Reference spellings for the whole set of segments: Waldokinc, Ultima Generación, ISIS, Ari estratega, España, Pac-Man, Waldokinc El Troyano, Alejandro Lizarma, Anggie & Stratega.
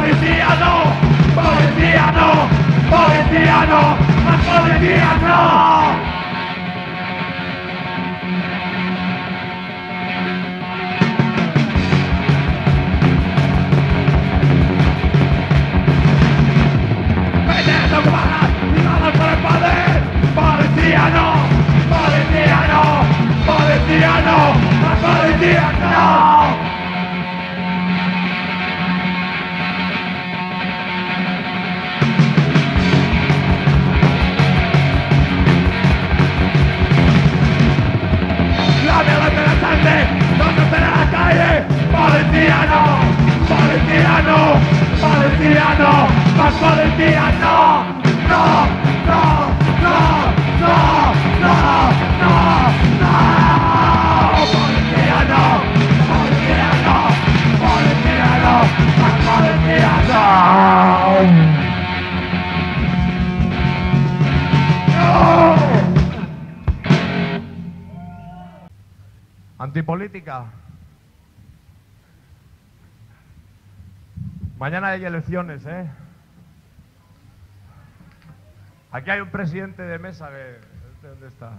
policía no, policía no, policía no, más policía no. Antipolítica. Mañana hay elecciones, ¿eh? Aquí hay un presidente de mesa que... ¿Dónde está?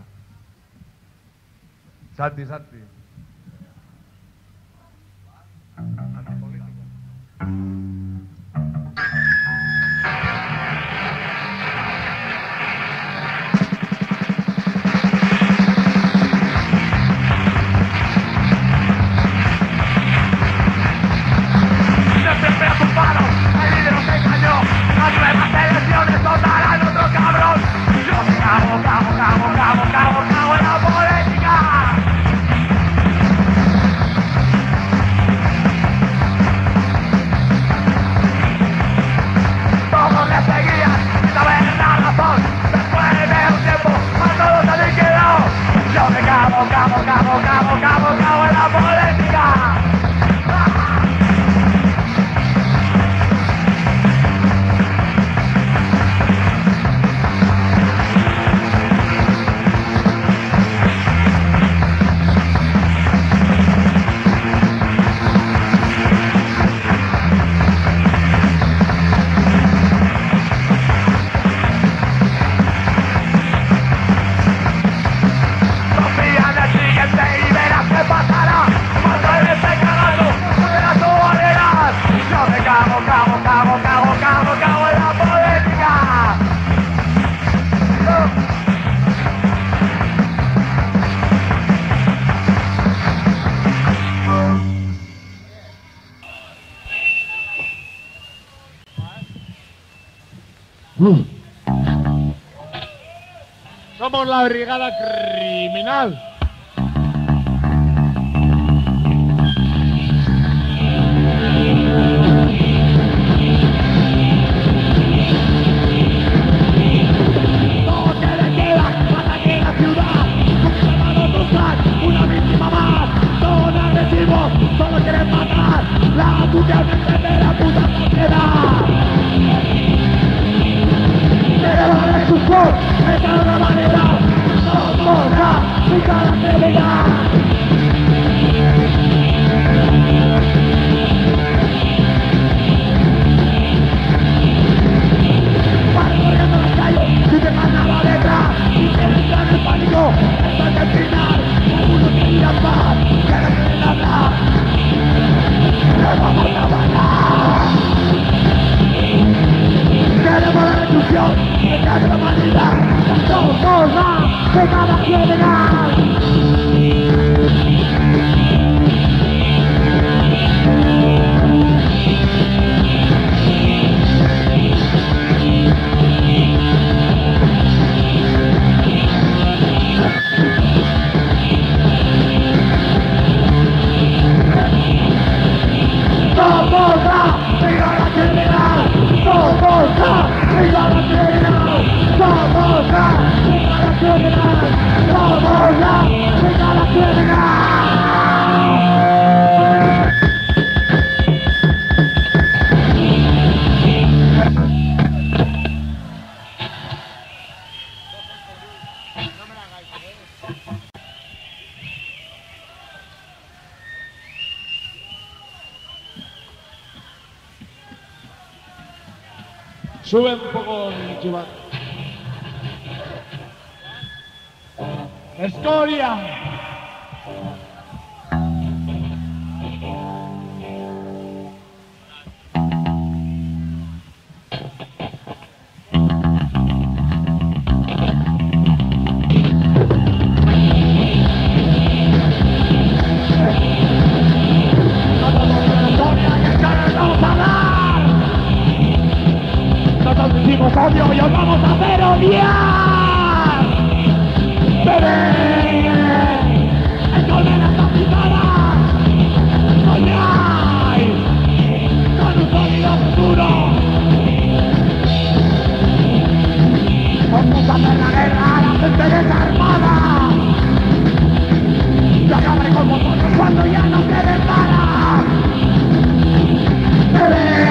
Santi, Santi. Antipolítica. Somos la brigada criminal. Sube un poco el chivato. ¡Escoria! ¡Odio y os vamos a hacer odiar! ¡Bebé! ¡Es colmenas tapizadas! ¡Soñáis! ¡Con un sonido futuro! ¡Vamos a hacer la guerra a la gente desarmada! ¡Yo acabaré con vosotros cuando ya no quede para! ¡Bebé!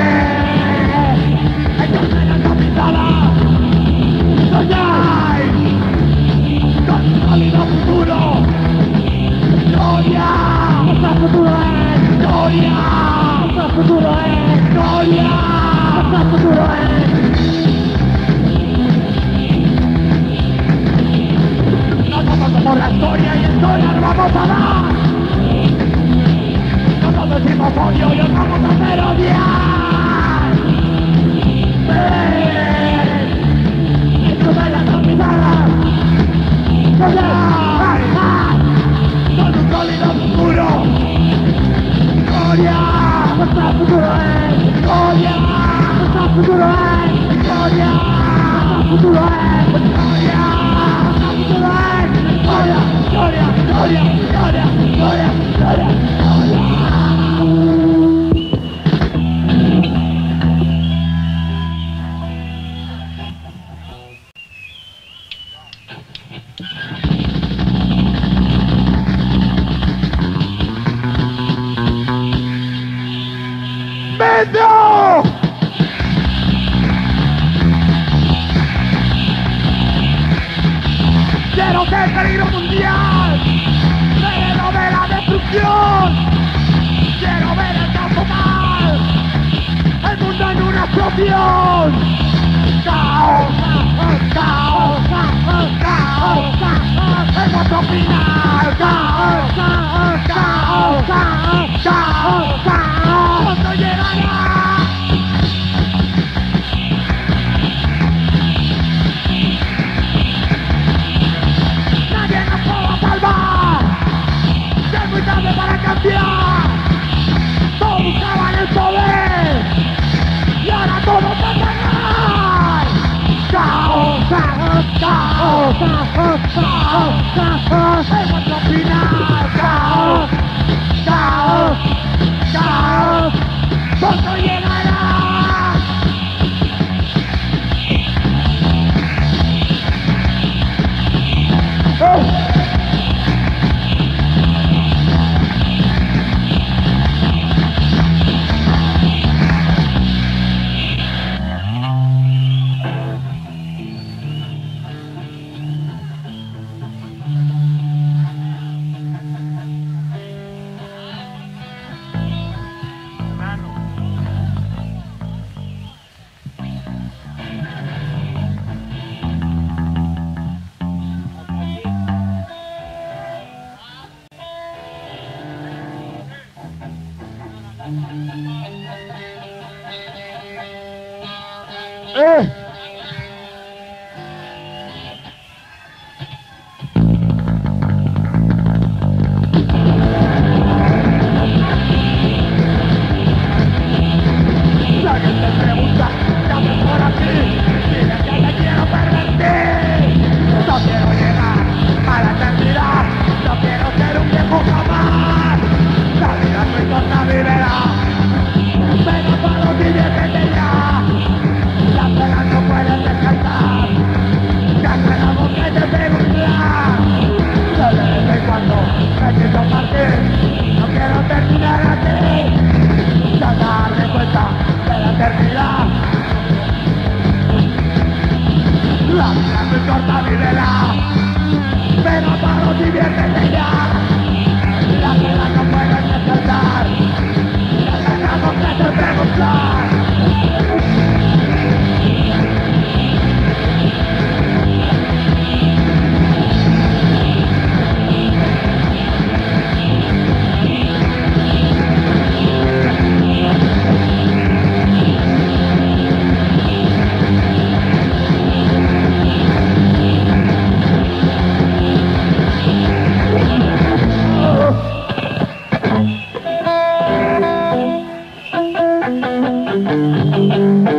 Guerra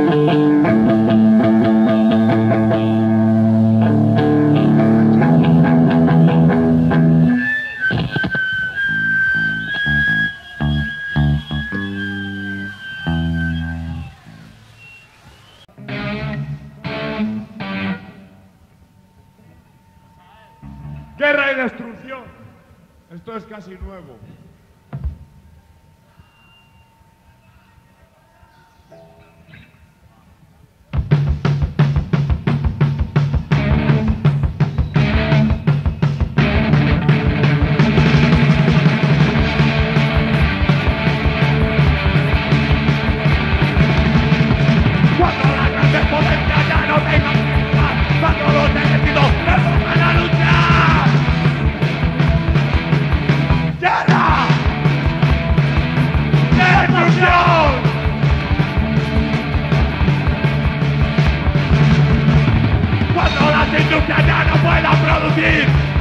y destrucción. Esto es casi nuevo.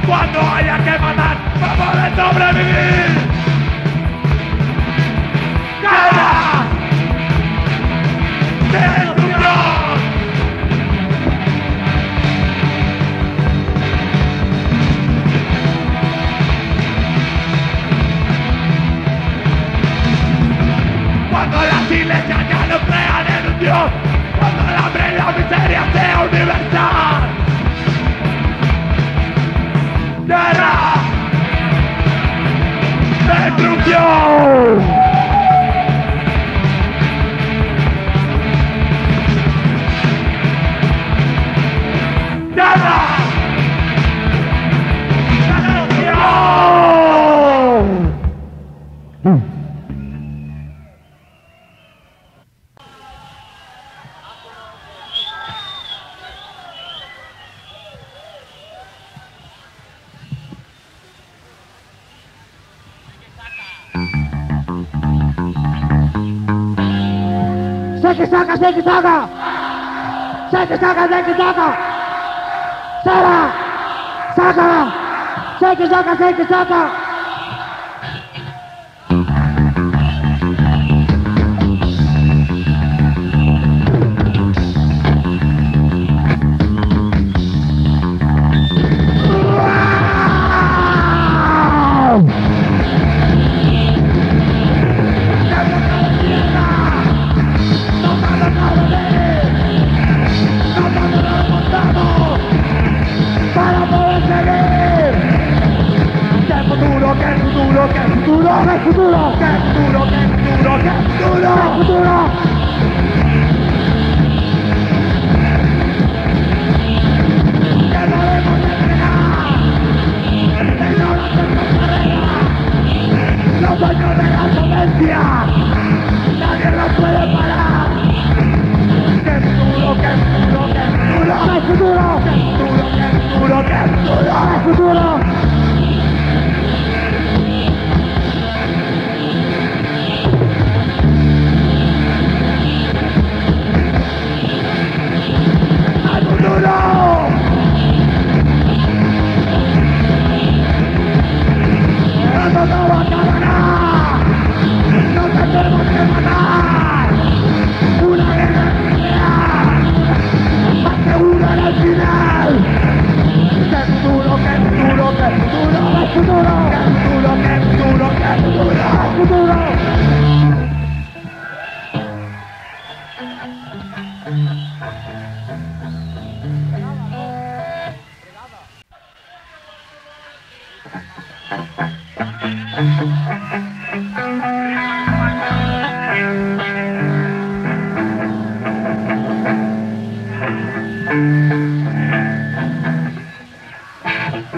Cuando haya que matar, para poder sobrevivir. ¡Guerra! ¡Destrucción! Cuando las iglesias ya no crean en un Dios, cuando el hambre y la miseria sea universal. ¡Guerra! ¡Destrucción! ¡Guerra! ¡Destrucción! Shake it, saca.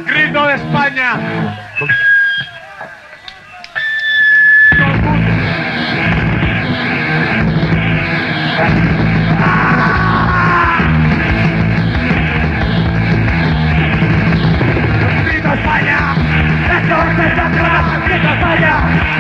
Grito de España. ¡Grito España! ¡Esto es esta clase! ¡Grito España!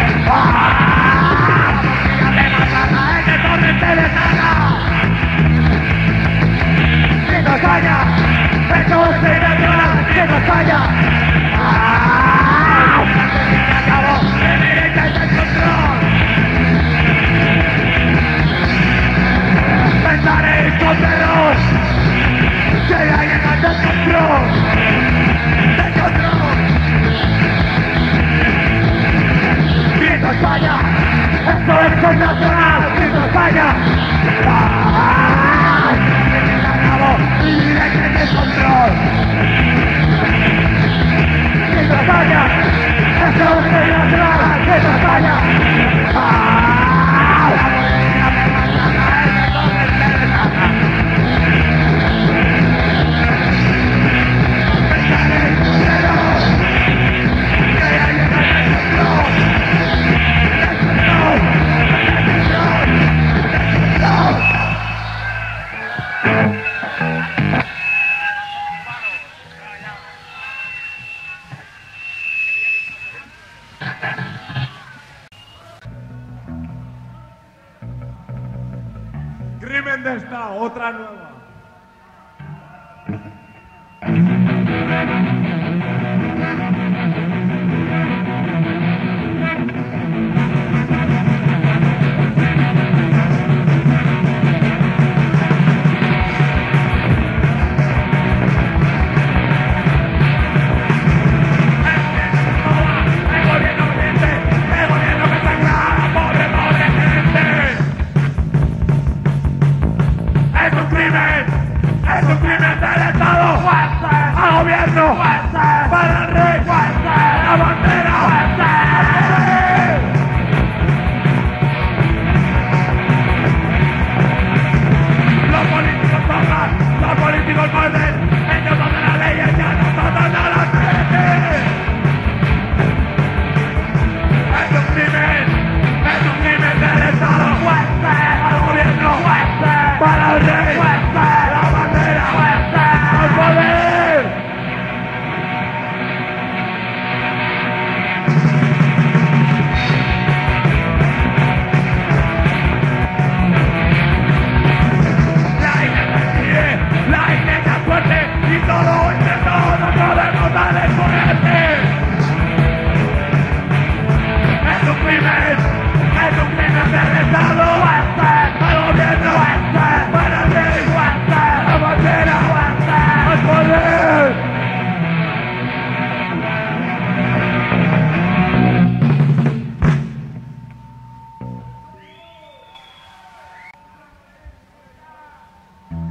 crimen de Estado, otra nueva.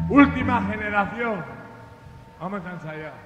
Última generación. Vamos a ensayar.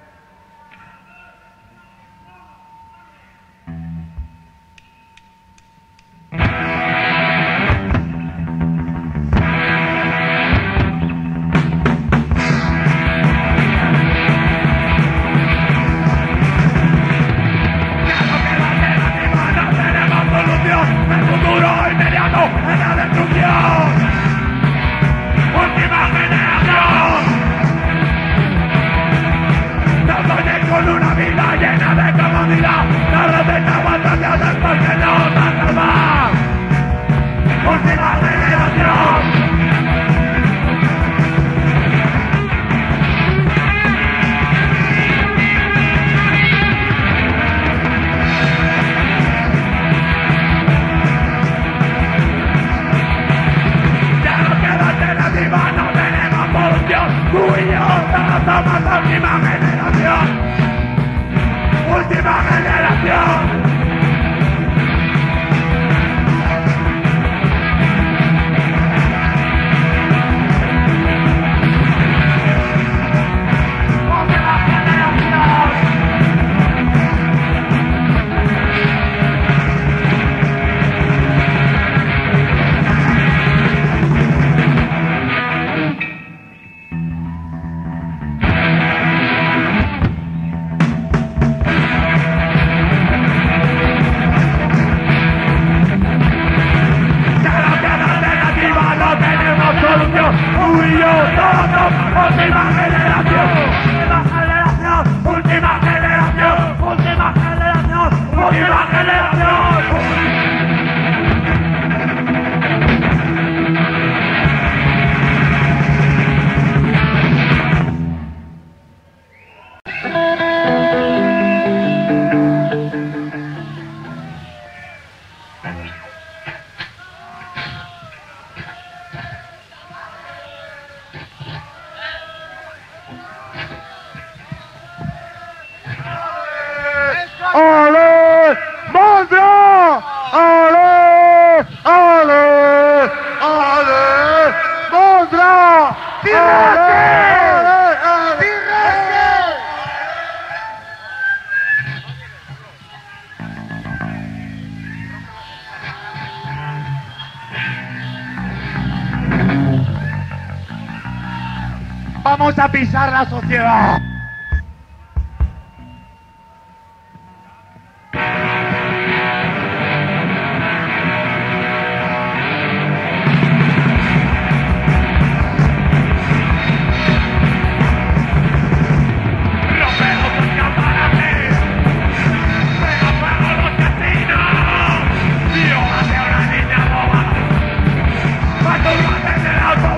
Vamos a pisar la sociedad.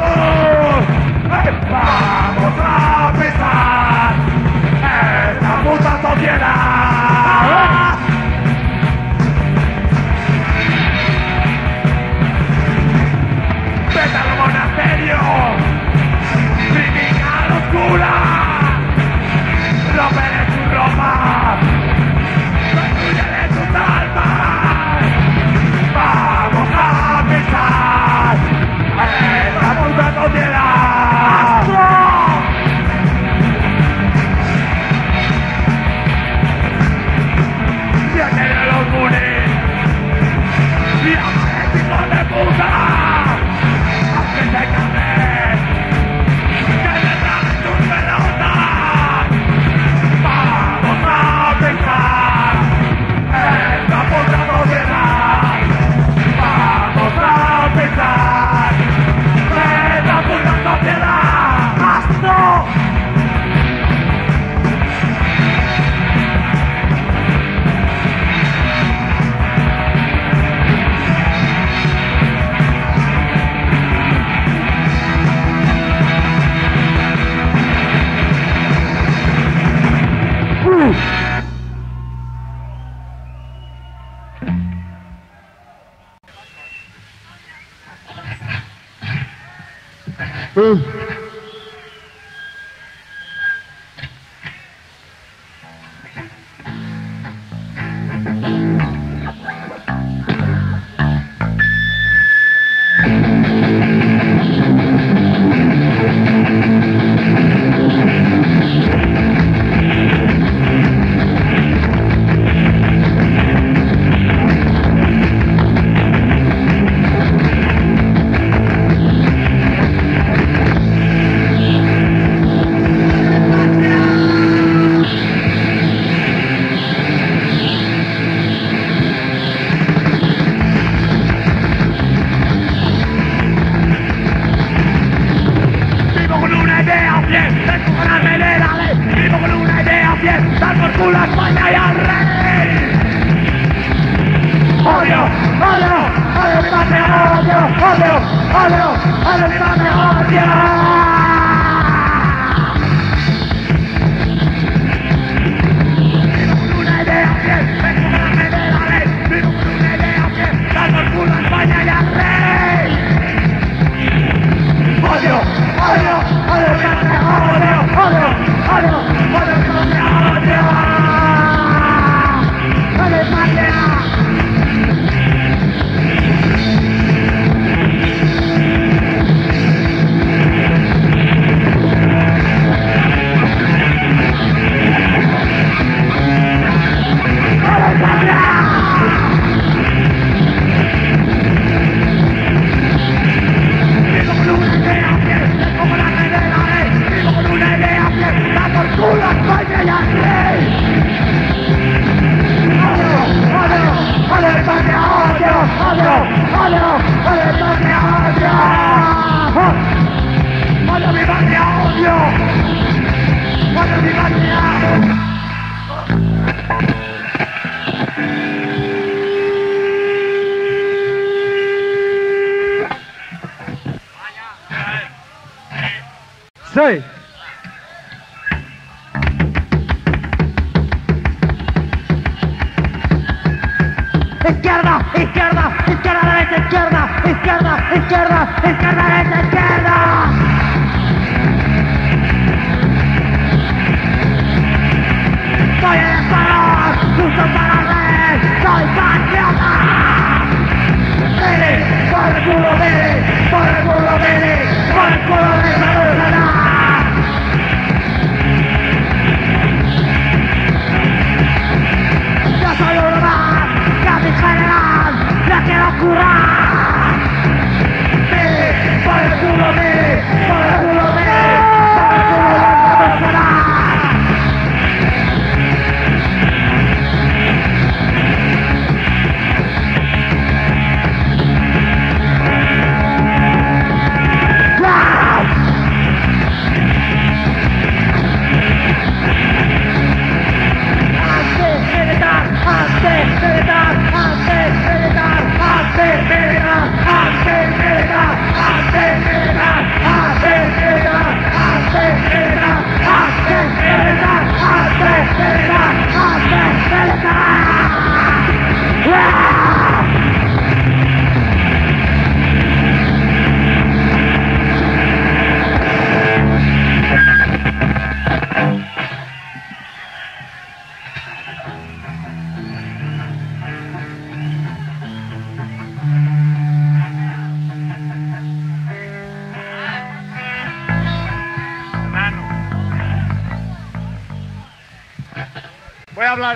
¡Vamos!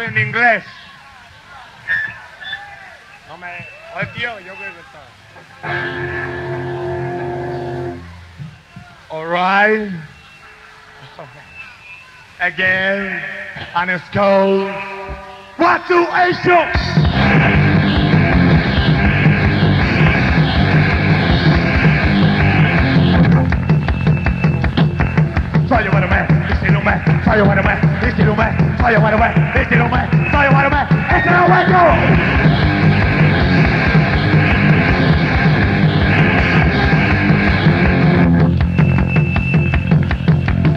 En inglés. No me... Oye, tío, yo creo que está... Alright. Again. And it's cold. What do I show? Fire went away, it's in a way, fire went away, it's in a way, fire went away, it's in a way, go!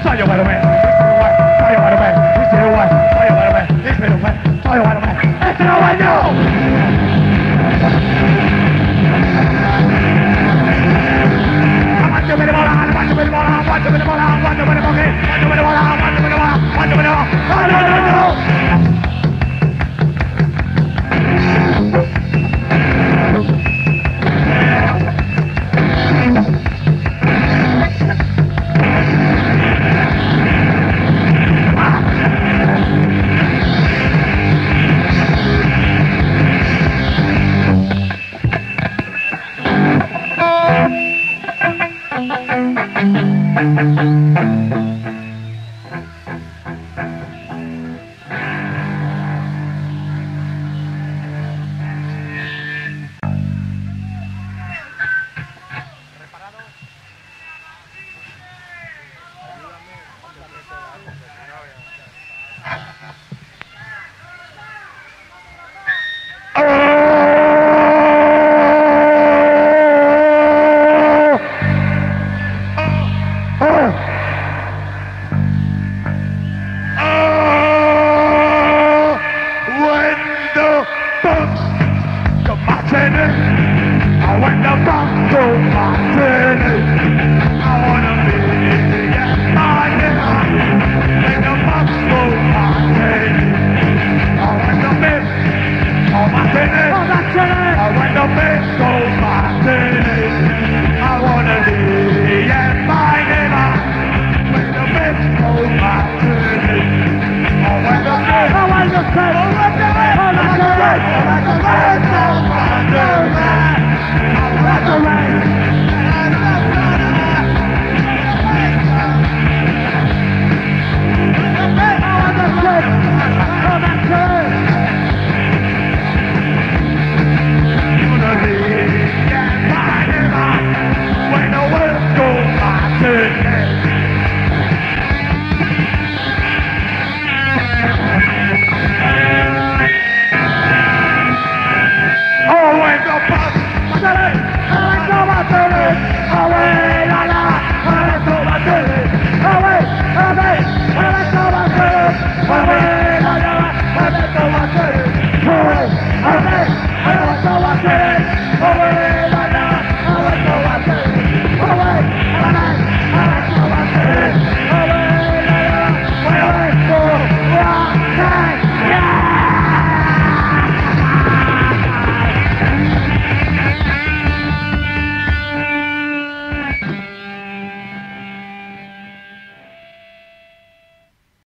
Fire went away, fire went away, it's in a way, fire went away, it's in a way, fire went away, it's in a way, go! I'm not doing it all, I'm not doing it all, Good.